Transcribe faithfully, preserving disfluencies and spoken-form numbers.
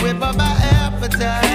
Whip up my appetite.